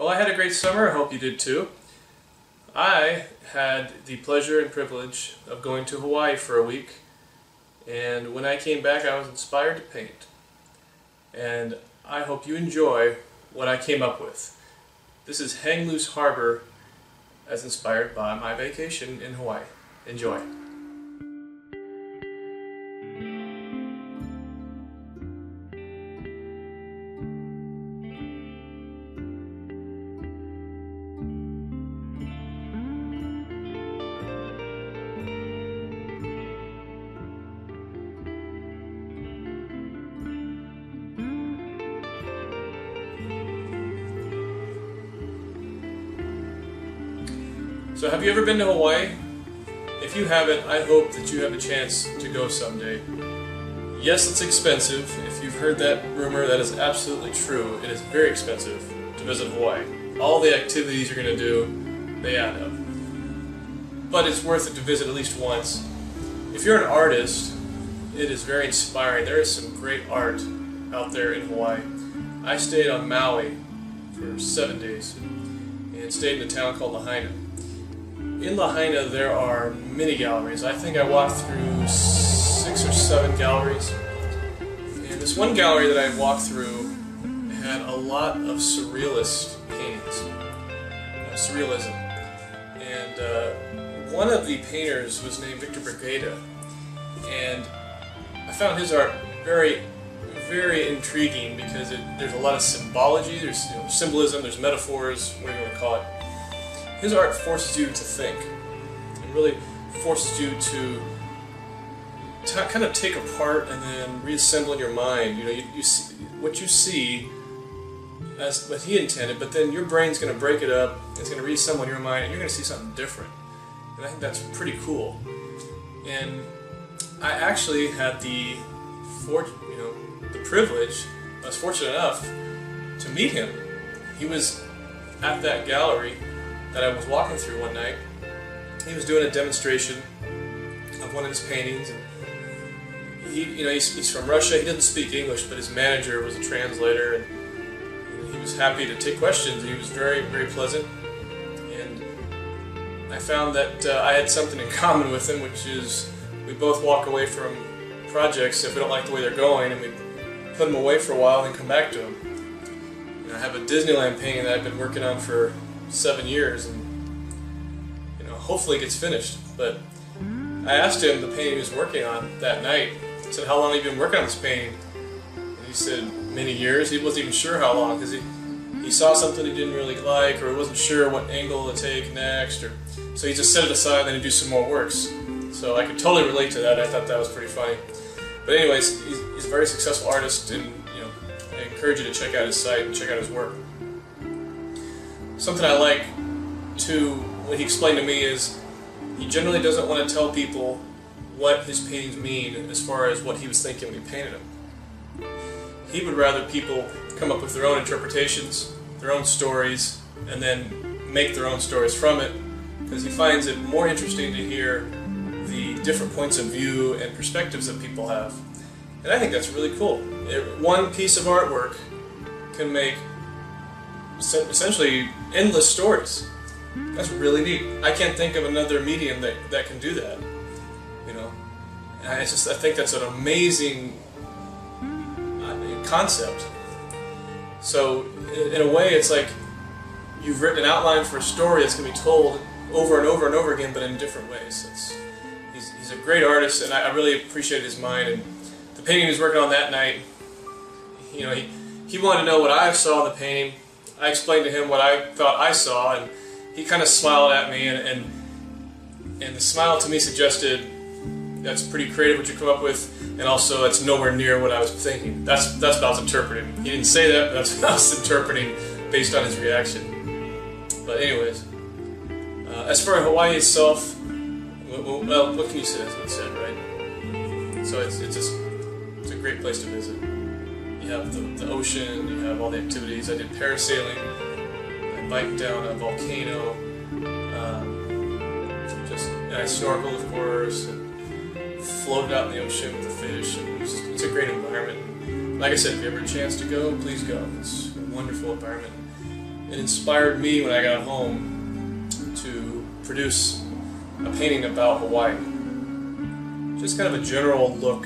Well, I had a great summer. I hope you did too. I had the pleasure and privilege of going to Hawaii for a week, and when I came back I was inspired to paint. And I hope you enjoy what I came up with. This is Hang Loose Harbor, as inspired by my vacation in Hawaii. Enjoy. So have you ever been to Hawaii? If you haven't, I hope that you have a chance to go someday. Yes, it's expensive. If you've heard that rumor, that is absolutely true. It is very expensive to visit Hawaii. All the activities you're going to do, they add up. But it's worth it to visit at least once. If you're an artist, it is very inspiring. There is some great art out there in Hawaii. I stayed on Maui for 7 days and stayed in a town called Lahaina. In Lahaina, there are many galleries. I think I walked through 6 or 7 galleries. And this one gallery that I walked through had a lot of surrealist paintings, surrealism. And one of the painters was named Victor Brigada. And I found his art very, very intriguing because there's a lot of symbology, there's symbolism, there's metaphors, whatever you want to call it. His art forces you to think. It really forces you to kind of take apart and then reassemble in your mind. You know, you see what you see as what he intended, but then your brain's going to break it up. It's going to reassemble in your mind, and you're going to see something different. And I think that's pretty cool. And I actually had the the privilege. I was fortunate enough to meet him. He was at that gallery that I was walking through one night. He was doing a demonstration of one of his paintings. And he, he's from Russia. He didn't speak English, but his manager was a translator, and he was happy to take questions. He was very, very pleasant, and I found that I had something in common with him, which is we both walk away from projects if we don't like the way they're going, and we put them away for a while and come back to them. And I have a Disneyland painting that I've been working on for 7 years, and hopefully it gets finished. But I asked him the painting he was working on that night. I said, "How long have you been working on this painting?" And he said, "Many years." He wasn't even sure how long, because he saw something he didn't really like, or he wasn't sure what angle to take next, or so he just set it aside and then he'd do some more works. So I could totally relate to that. I thought that was pretty funny. But anyways, he's a very successful artist, and I encourage you to check out his site and check out his work. Something I like, too, what he explained to me is he generally doesn't want to tell people what his paintings mean as far as what he was thinking when he painted them. He would rather people come up with their own interpretations, their own stories, and then make their own stories from it, because he finds it more interesting to hear the different points of view and perspectives that people have. And I think that's really cool. One piece of artwork can make essentially endless stories. That's really neat. I can't think of another medium that can do that. And I think that's an amazing concept. So in a way, it's like you've written an outline for a story that's going to be told over and over and over again, but in different ways. He's a great artist, and I really appreciate his mind. And the painting he was working on that night, he wanted to know what I saw in the painting. I explained to him what I thought I saw, and he kind of smiled at me, and the smile to me suggested that's pretty creative what you come up with, and also that's nowhere near what I was thinking. That's what I was interpreting. He didn't say that, but that's what I was interpreting based on his reaction. But anyways, as for Hawaii itself, well, what can you say? That's what it said, right? So it's a great place to visit. You have the ocean, you have all the activities. I did parasailing, I biked down a volcano, and I snorkeled, of course, and floated out in the ocean with the fish. And it's a great environment. Like I said, if you ever have a chance to go, please go. It's a wonderful environment. It inspired me when I got home to produce a painting about Hawaii. Just kind of a general look,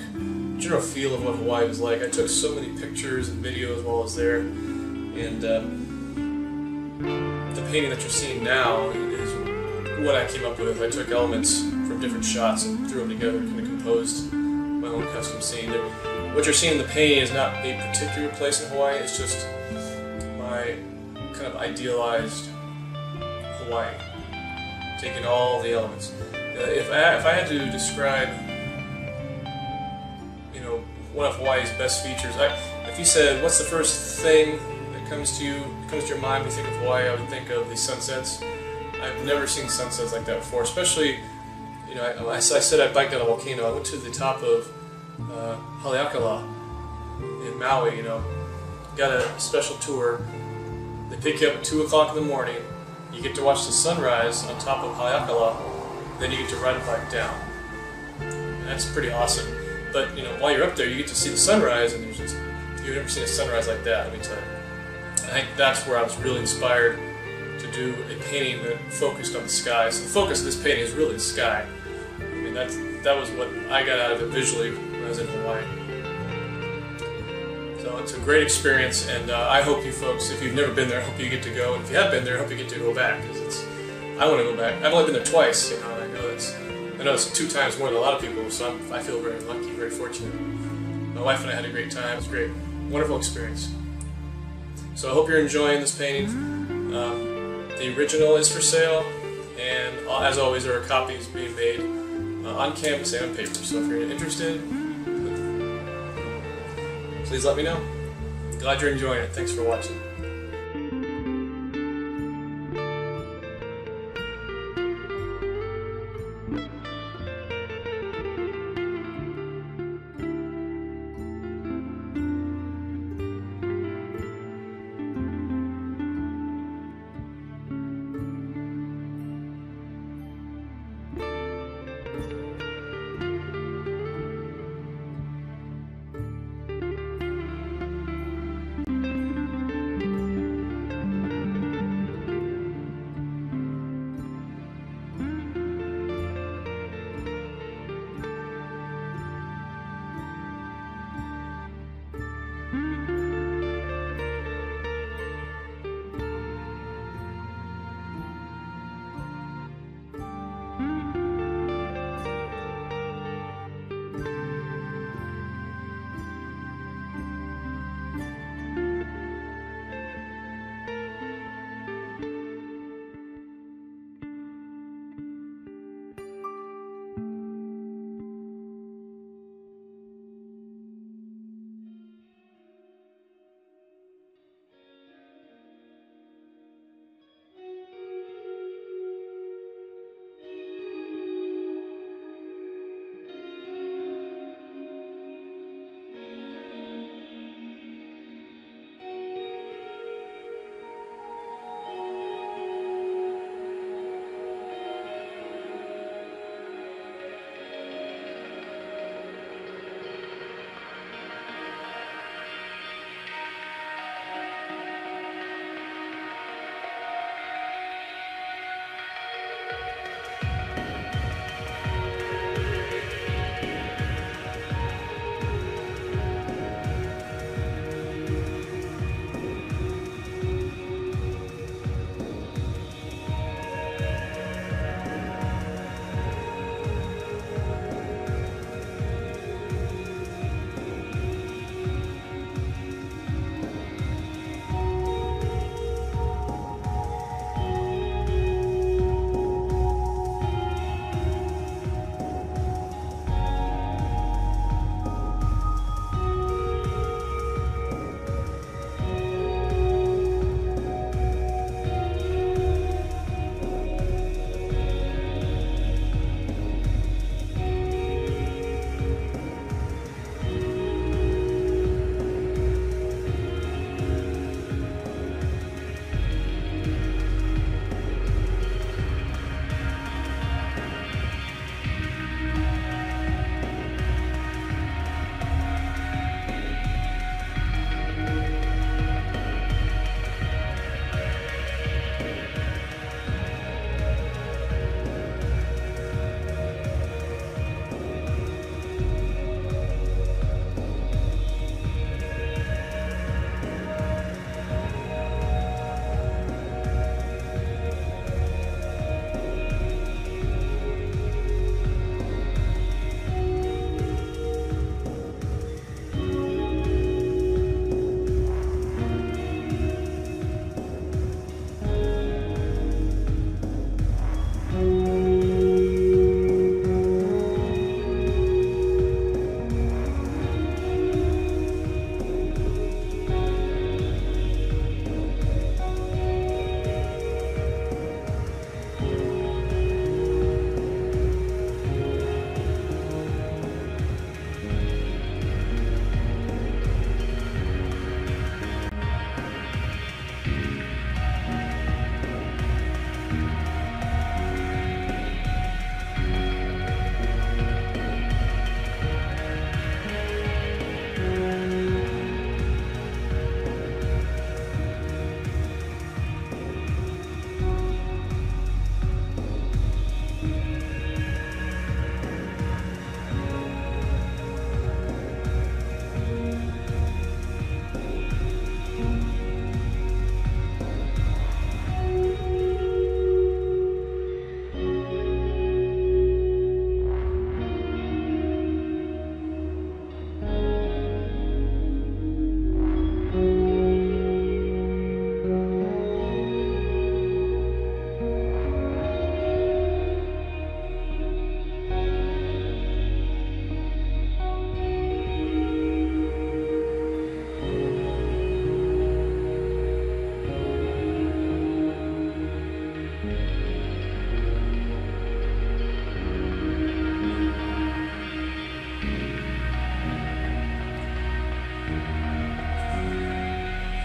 general feel of what Hawaii was like. I took so many pictures and videos while I was there, and the painting that you're seeing now is what I came up with. I took elements from different shots and threw them together, kind of composed my own custom scene. What you're seeing in the painting is not a particular place in Hawaii, it's just my kind of idealized Hawaii, taking all the elements. If I had to describe, you know, one of Hawaii's best features, if you said, what's the first thing that comes to your mind when you think of Hawaii, I would think of the sunsets. I've never seen sunsets like that before, especially, you know, I said I biked on a volcano. I went to the top of Haleakala in Maui, you know, got a special tour. They pick you up at 2 o'clock in the morning, you get to watch the sunrise on top of Haleakala, then you get to ride a bike down. And that's pretty awesome. But, you know, while you're up there, you get to see the sunrise, and there's just, you've never seen a sunrise like that, let me tell you. I think that's where I was really inspired to do a painting that focused on the sky. So the focus of this painting is really the sky. I mean, that was what I got out of it visually when I was in Hawaii. So it's a great experience, and I hope you folks, if you've never been there, I hope you get to go. And if you have been there, I hope you get to go back, because I want to go back. I've only been there twice, you know, and I know it's 2 times more than a lot of people, so I feel very lucky, very fortunate. My wife and I had a great time. It was great. Wonderful experience. So I hope you're enjoying this painting. The original is for sale, and as always, there are copies being made on canvas and on paper, so if you're interested, please let me know. Glad you're enjoying it. Thanks for watching.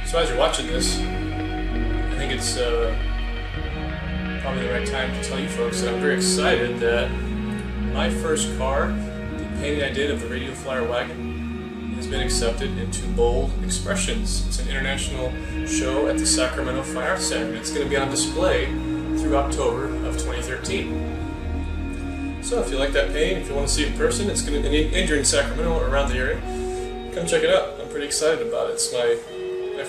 So as you're watching this, I think it's probably the right time to tell you folks that I'm very excited that my first car, the painting I did of the Radio Flyer Wagon, has been accepted into Bold Expressions. It's an international show at the Sacramento Fine Arts Center. It's going to be on display through October of 2013. So if you like that painting, if you want to see it in person, it's going to be and you're in Sacramento or around the area, come check it out. I'm pretty excited about it. It's my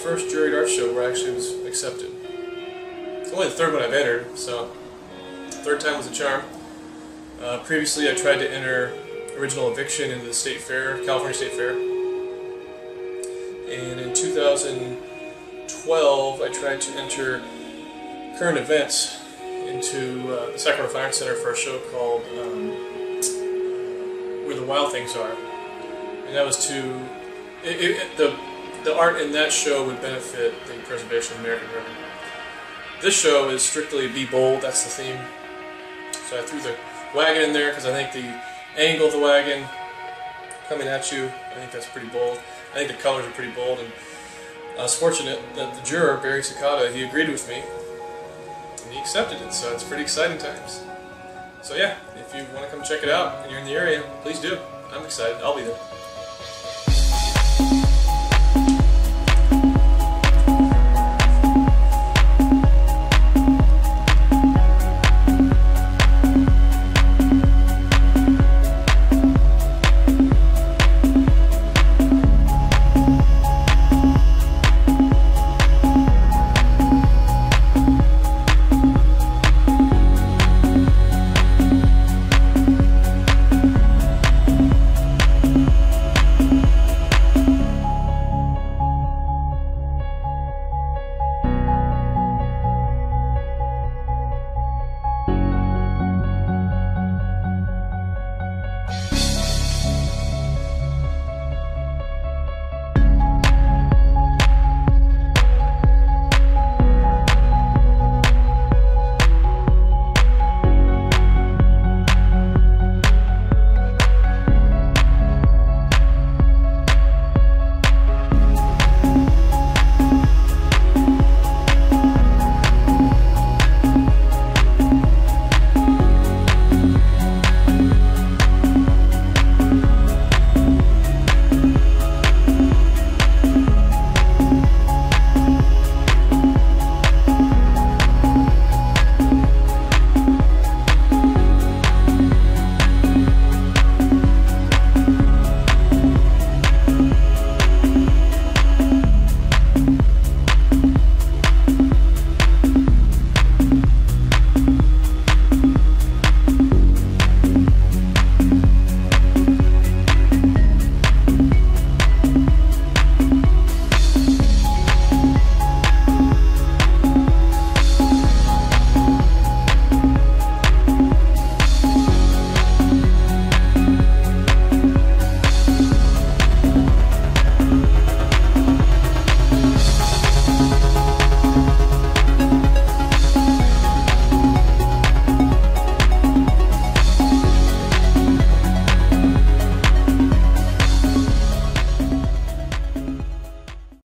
first juried art show where I actually was accepted. It's only the third one I've entered, so third time was a charm. Previously I tried to enter original eviction into the State Fair, California State Fair. And in 2012 I tried to enter current events into the Sacramento Fire Center for a show called Where the Wild Things Are. And that was to... the art in that show would benefit the preservation of American River. This show is strictly be bold, that's the theme. So I threw the wagon in there because I think the angle of the wagon coming at you, I think that's pretty bold. I think the colors are pretty bold, and I was fortunate that the juror, Barry Sakata, he agreed with me and he accepted it, so it's pretty exciting times. So yeah, if you want to come check it out and you're in the area, please do. I'm excited, I'll be there.